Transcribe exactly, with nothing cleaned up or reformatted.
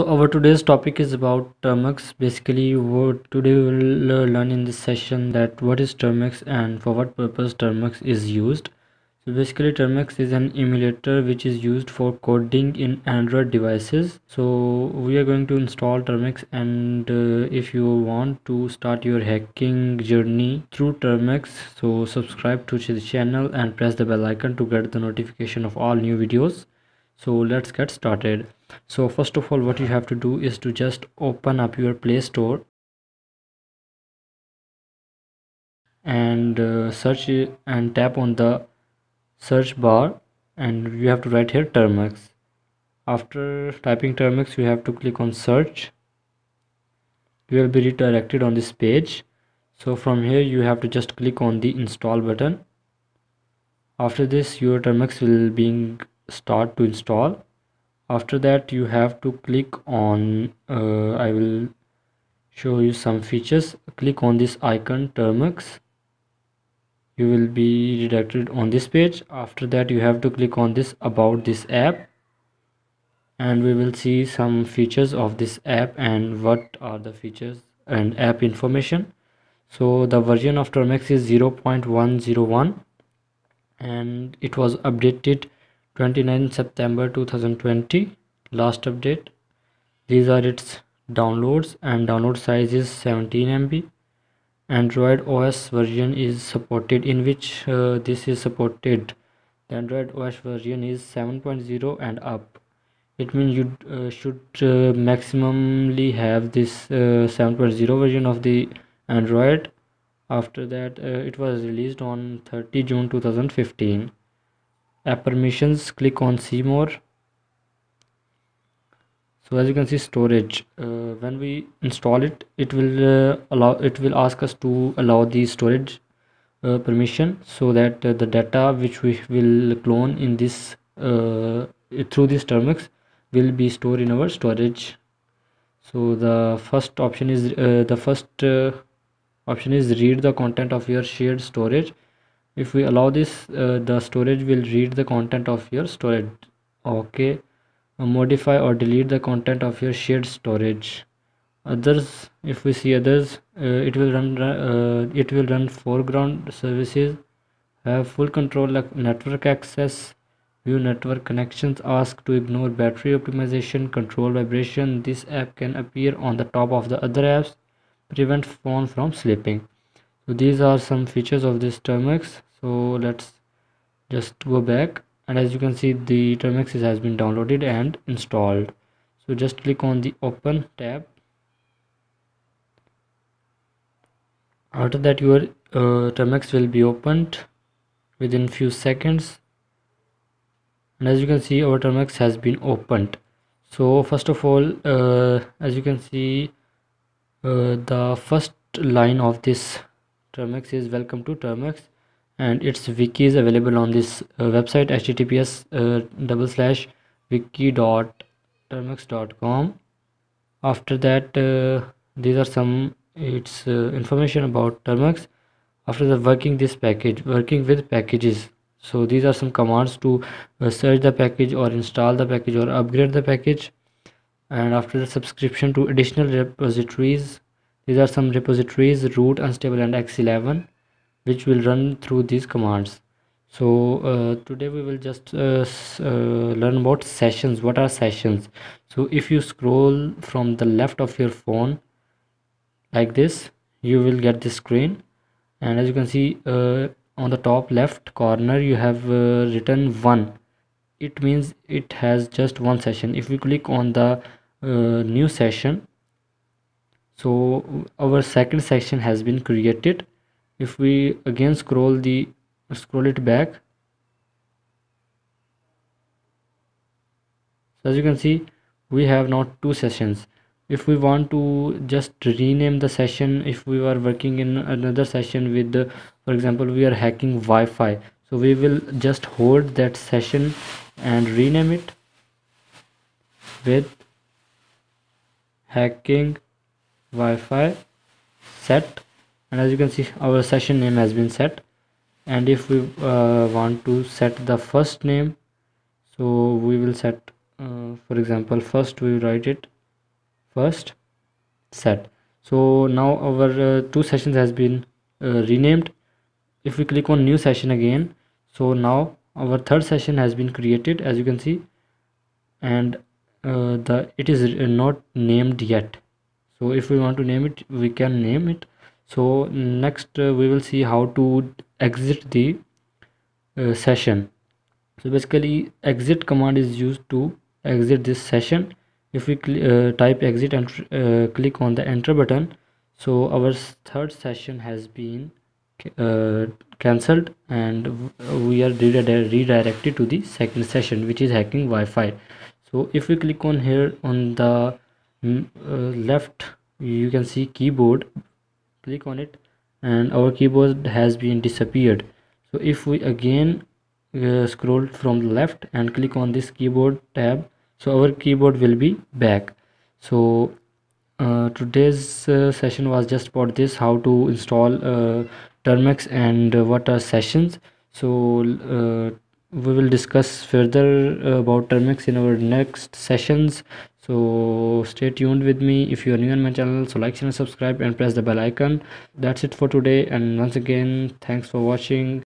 So our today's topic is about Termux. Basically what today we will learn in this session that what is Termux and for what purpose Termux is used. So basically Termux is an emulator which is used for coding in Android devices. So we are going to install Termux, and uh, if you want to start your hacking journey through Termux, so subscribe to the channel and press the bell icon to get the notification of all new videos. So let's get started. So first of all, what you have to do is to just open up your Play Store and uh, search and tap on the search bar, and you have to write here Termux. After typing Termux, you have to click on search. You will be redirected on this page. So from here you have to just click on the install button. After this, your Termux will be start to install. After that, you have to click on uh, I will show you some features. Click on this icon Termux. You will be redirected on this page. After that, you have to click on this about this app, and we will see some features of this app and what are the features and app information. So the version of Termux is zero point one zero one and it was updated twenty-ninth September two thousand twenty, last update. These are its downloads, and download size is seventeen M B. Android O S version is supported, in which uh, this is supported. The Android O S version is seven point zero and up. It means you uh, should uh, maximumly have this uh, seven point zero version of the Android. After that, uh, it was released on thirty June two thousand fifteen. App permissions, click on see more. So as you can see, storage, uh, when we install it, it will uh, allow it will ask us to allow the storage uh, permission, so that uh, the data which we will clone in this uh, through this Termux will be stored in our storage. So the first option is uh, the first uh, option is read the content of your shared storage. If we allow this, uh, the storage will read the content of your storage. Okay. Uh, modify or delete the content of your shared storage. Others, if we see others, uh, it will run. Uh, it will run foreground services. Have full control of network access. View network connections. Ask to ignore battery optimization. Control vibration. This app can appear on the top of the other apps. Prevent phone from sleeping. So these are some features of this Termux. So let's just go back, and as you can see, the Termux has been downloaded and installed. So just click on the open tab. After that, your uh, Termux will be opened within few seconds, and as you can see, our Termux has been opened. So first of all, uh, as you can see, uh, the first line of this Termux is welcome to Termux, and its wiki is available on this uh, website https uh, double slash wiki dot termux dot com. After that, uh, these are some its uh, information about Termux. After the working this package, working with packages. So these are some commands to uh, search the package or install the package or upgrade the package. And after the subscription to additional repositories. These are some repositories, root, unstable and x eleven, which will run through these commands. So uh, today we will just uh, uh, learn about sessions. What are sessions? So if you scroll from the left of your phone like this, you will get this screen, and as you can see, uh, on the top left corner you have uh, written one. It means it has just one session. If we click on the uh, new session, so our second session has been created. If we again scroll the scroll it back, so as you can see, we have now two sessions. If we want to just rename the session, if we are working in another session with the, for example, we are hacking Wi-Fi, so we will just hold that session and rename it with hacking Wi-Fi set, and as you can see, our session name has been set. And if we uh, want to set the first name, so we will set uh, for example, first we write it first set. So now our uh, two sessions has been uh, renamed. If we click on new session again, so now our third session has been created, as you can see, and uh, the it is not named yet. So if we want to name it, we can name it. So next uh, we will see how to exit the uh, session. So basically exit command is used to exit this session. If we uh, type exit and uh, click on the enter button, so our third session has been uh, cancelled and we are redir redirected to the second session, which is hacking Wi-Fi. So if we click on here on the uh, left, you can see keyboard, click on it, and our keyboard has been disappeared. So if we again uh, scroll from the left and click on this keyboard tab, so our keyboard will be back. So uh, today's uh, session was just about this, how to install uh, Termux and uh, what are sessions. So uh, we will discuss further about Termux in our next sessions. So stay tuned with me. If you are new on my channel, so like, share and subscribe and press the bell icon. That's it for today, and once again thanks for watching.